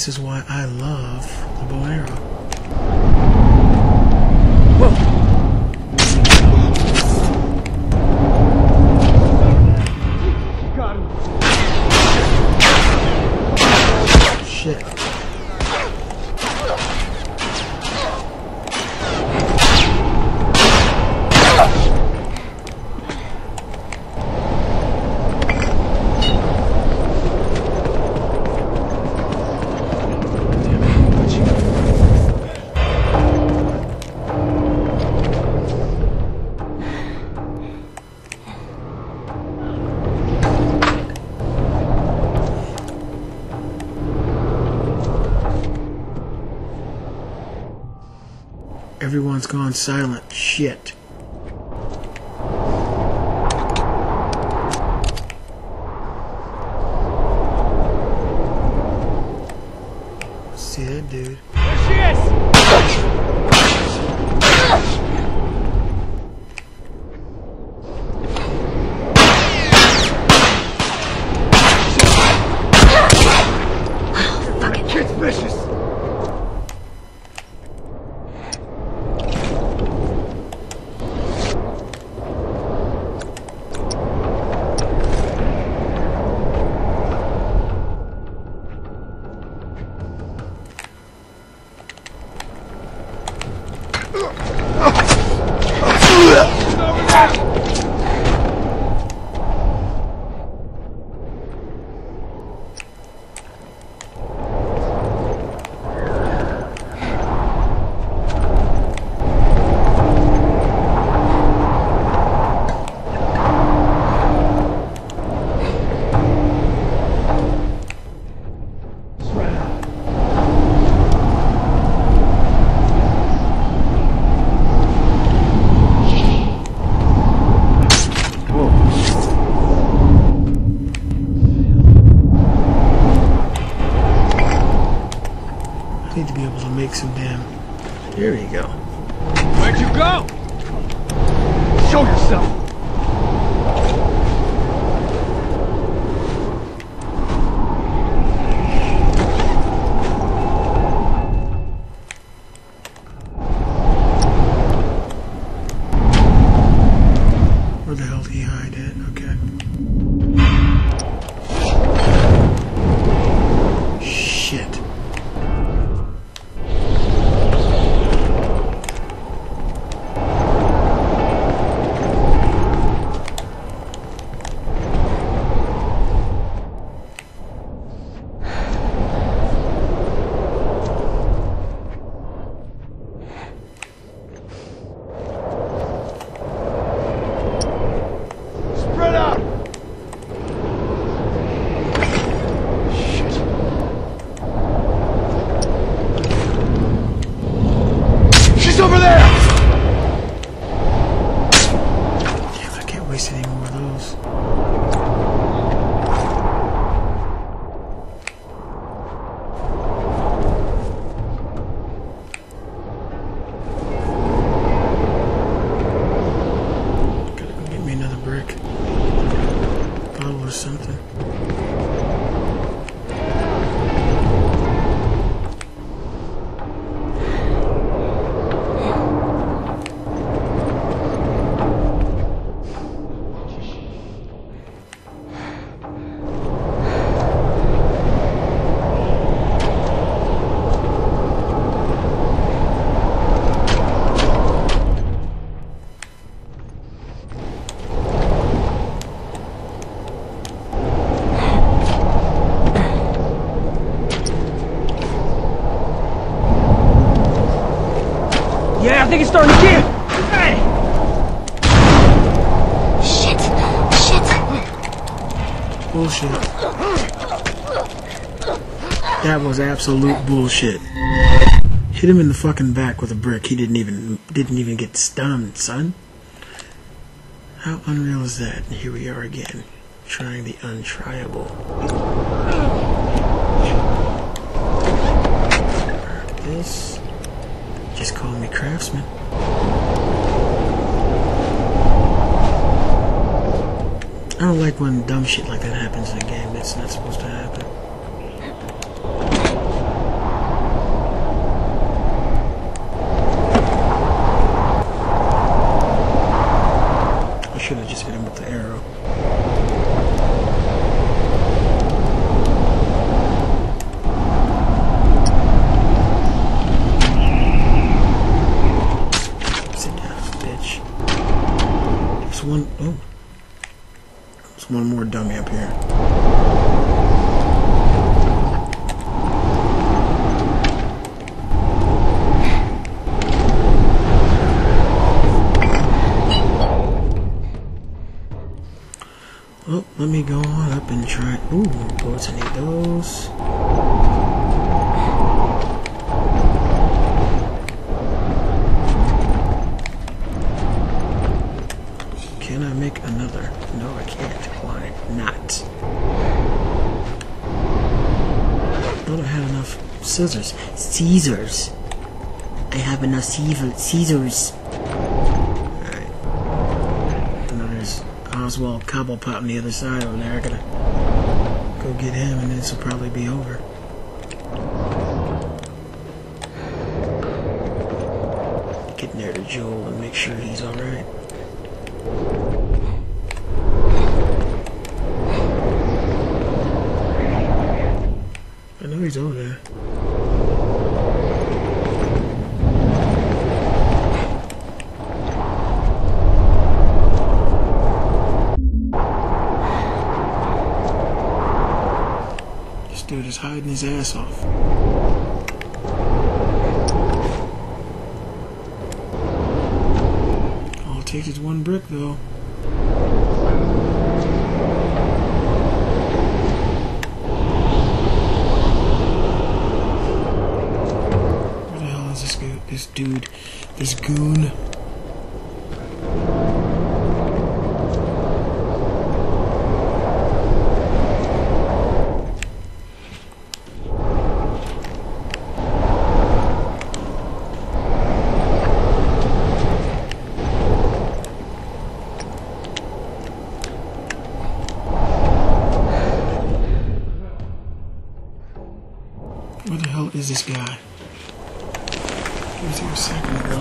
This is why I love the bow arrow. Whoa! Got him. Shit. Everyone's gone silent. Shit. See that dude? There she is! Oh, fucking kid's vicious! Some damn. Here you go. Where'd you go? Show yourself. Where the hell did he hide it? Okay. Shit. I think it's starting to get. Hey! Shit! Shit! Bullshit. That was absolute bullshit. Hit him in the fucking back with a brick. He didn't even get stunned, son. How unreal is that? And here we are again, trying the untriable. This. Just call me craftsman. I don't like when dumb shit like that happens in a game. That's not supposed to happen. should have just hit him with the arrow. Sit down, bitch. There's one. Oh. There's one more dummy up here. Oh, let me go on up and try. Ooh, bullets, I need those. Can I make another? No, I can't. Why not? I thought I had enough scissors. Caesars! I have enough Caesars! Oswald Cobblepot on the other side over there. I gotta go get him, and this will probably be over. Get near to Joel and make sure he's alright. I know he's over there. Dude is hiding his ass off. All it takes is one brick, though. Where the hell is this dude? This goon? Where the hell is this guy? He was here a second ago.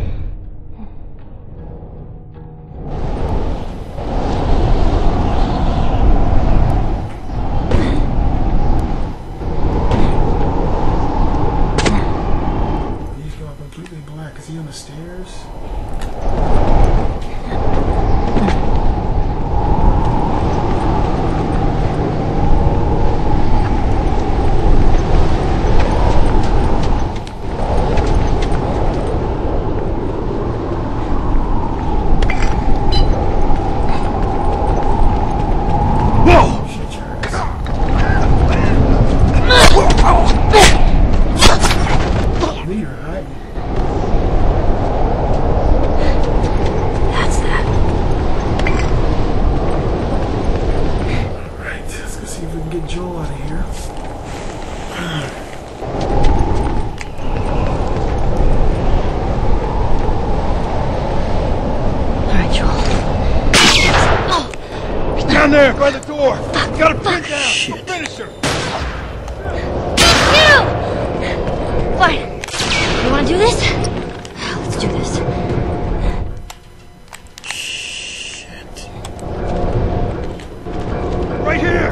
Shit. He's going completely black. Is he on the stairs? There by the door. Fuck, gotta put down. Shit. Finish her. You. What? You want to do this? Let's do this. Shit. Right here.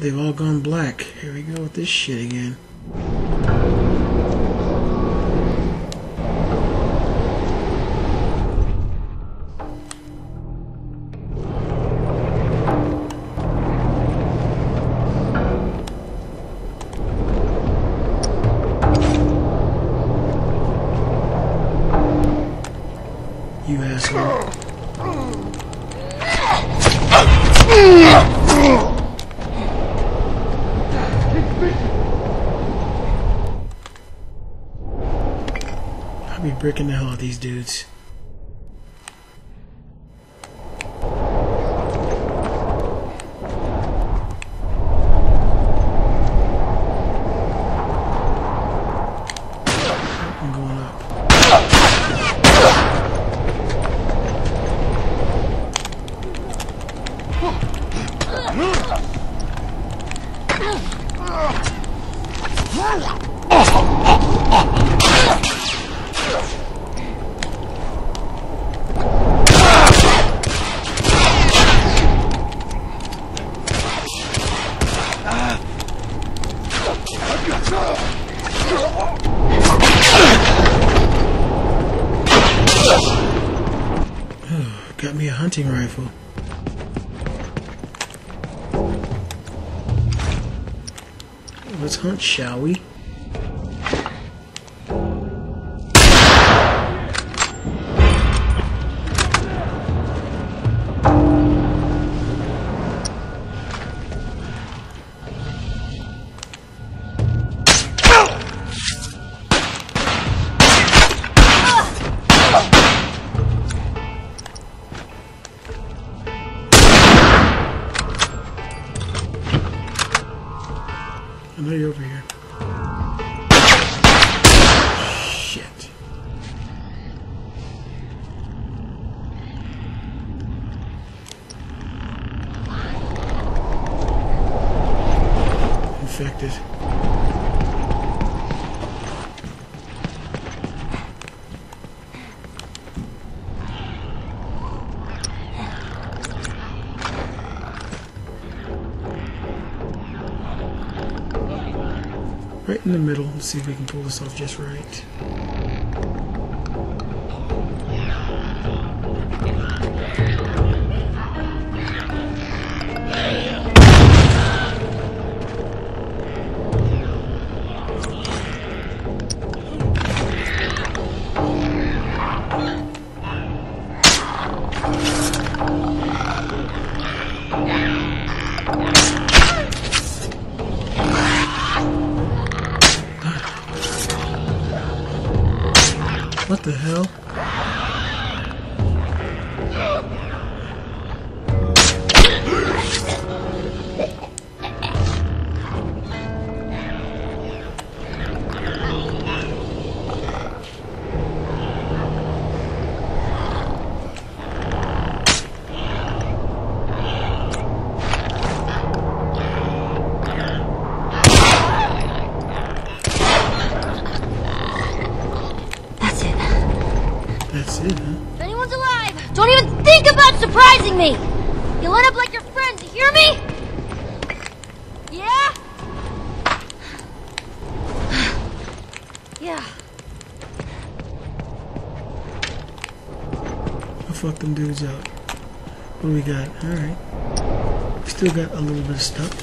They've all gone black. Here we go with this shit again. You asshole. I'll be bricking the hell out of these dudes. Got me a hunting rifle. Let's hunt, shall we? Right in the middle. Let's see if we can pull this off just right. What the hell? Me. You lit up like your friends, you hear me? Yeah? Yeah. I'll fuck them dudes up. What do we got? Alright. We still got a little bit of stuff.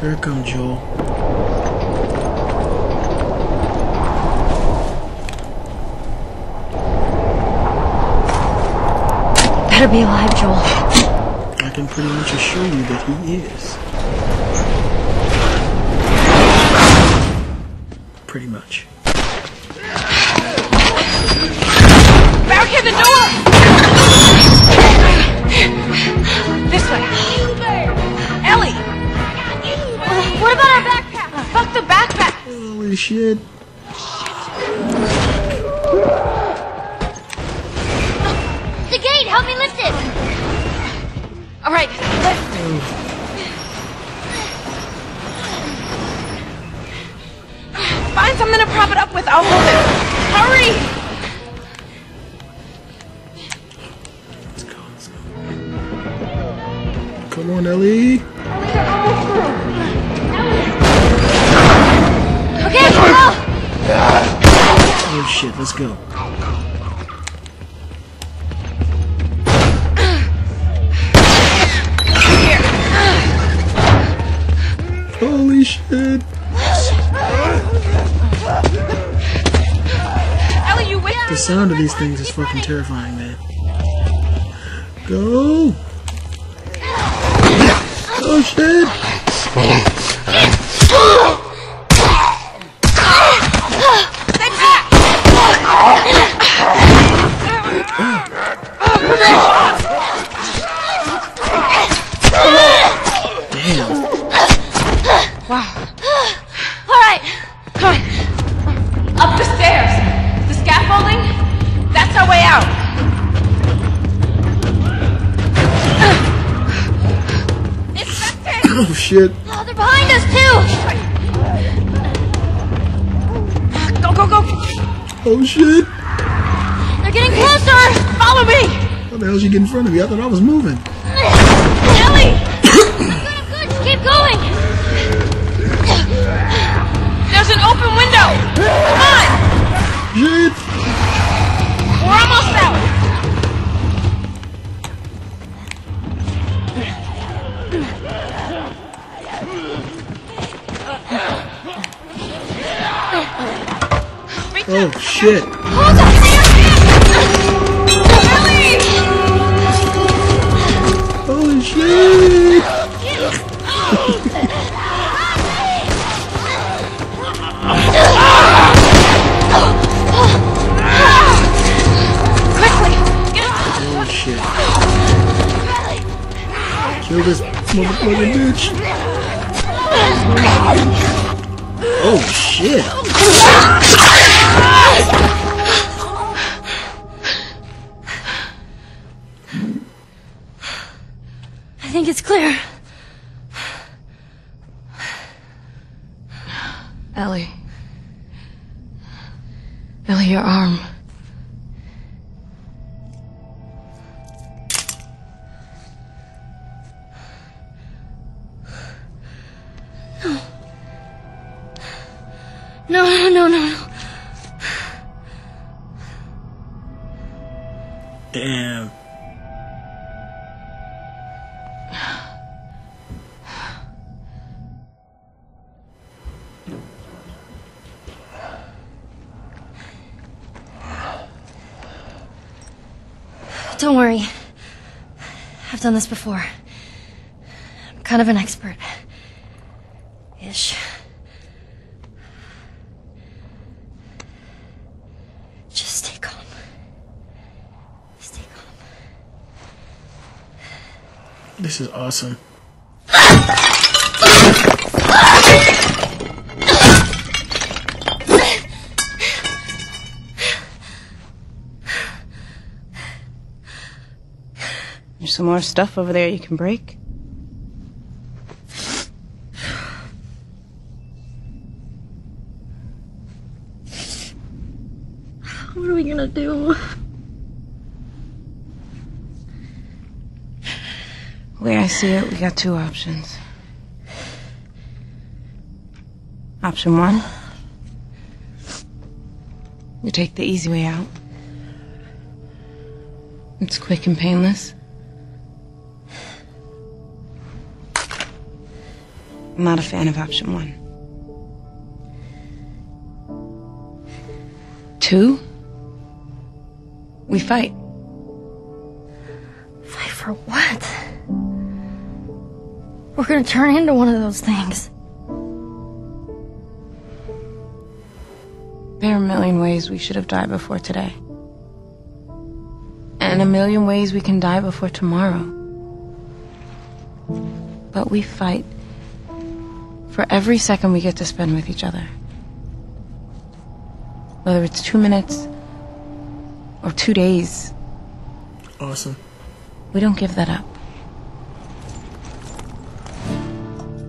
Here comes Joel. Better be alive, Joel. I can pretty much assure you that he is. Pretty much. Back in the door! This way. Ellie! What about our backpack? Fuck the backpack! Holy shit. Help me lift it! Alright, lift! Oh. Find something to prop it up with, I'll hold it! Hurry! Let's go, let's go. Come on, Ellie! Ellie, you're almost through! Okay, go! Oh shit, let's go. Shit. The sound of these things is fucking terrifying, man. Go! Oh shit! Way out. Oh shit! Oh, they're behind us too! Go, go, go! Oh shit! They're getting closer! Follow me! How the hell did you get in front of me? I thought I was moving. Ellie! I'm good, keep going! There's an open window! Come on! Shit! We're almost out! Oh shit! Hold on, Ellie! Holy shit! Quickly, get up! Oh shit! Kill this motherfucking bitch! Oh shit! I think it's clear. Ellie. Ellie, your arm. No. No, no, no, no. Damn. Don't worry. I've done this before. I'm kind of an expert. Ish. Just stay calm. Stay calm. This is awesome. There's some more stuff over there you can break. What are we gonna do? The way I see it, we got two options. Option one, you take the easy way out. It's quick and painless. I'm not a fan of option one. Two, we fight. Fight for what? We're gonna turn into one of those things. There are a million ways we should have died before today. And a million ways we can die before tomorrow. But we fight for every second we get to spend with each other. Whether it's 2 minutes or 2 days. Awesome. We don't give that up.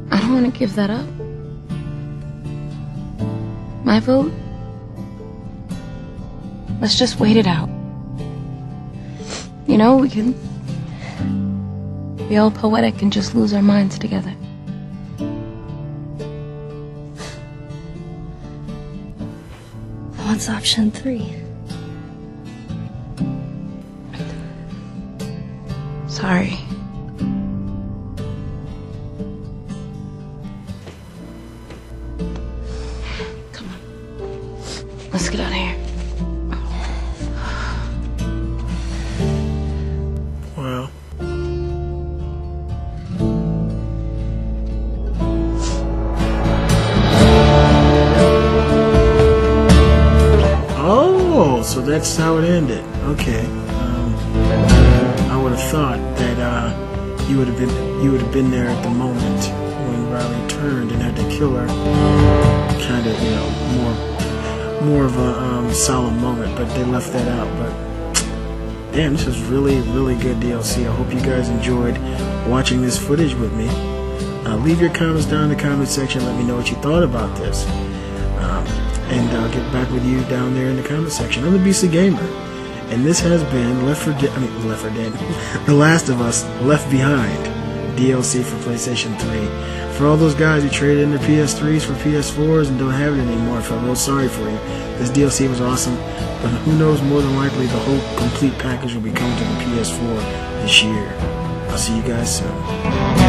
I don't want to give that up. My vote? Let's just wait it out. You know, we can be all poetic and just lose our minds together. What's option three? Sorry. Come on. Let's get out of here. Wow. So that's how it ended. Okay. I would have thought that you would have been there at the moment when Riley turned and had to kill her. Kind of, you know, more of a solemn moment, but they left that out. But damn, this is really, really good DLC. I hope you guys enjoyed watching this footage with me. Leave your comments down in the comment section. Let me know what you thought about this. And I'll get back with you down there in the comment section. I'm the Beastly Gamer, and this has been The Last of Us Left Behind DLC for PlayStation 3. For all those guys who traded in their PS3s for PS4s and don't have it anymore, I feel real sorry for you. This DLC was awesome, but who knows, more than likely the whole complete package will be coming to the PS4 this year. I'll see you guys soon.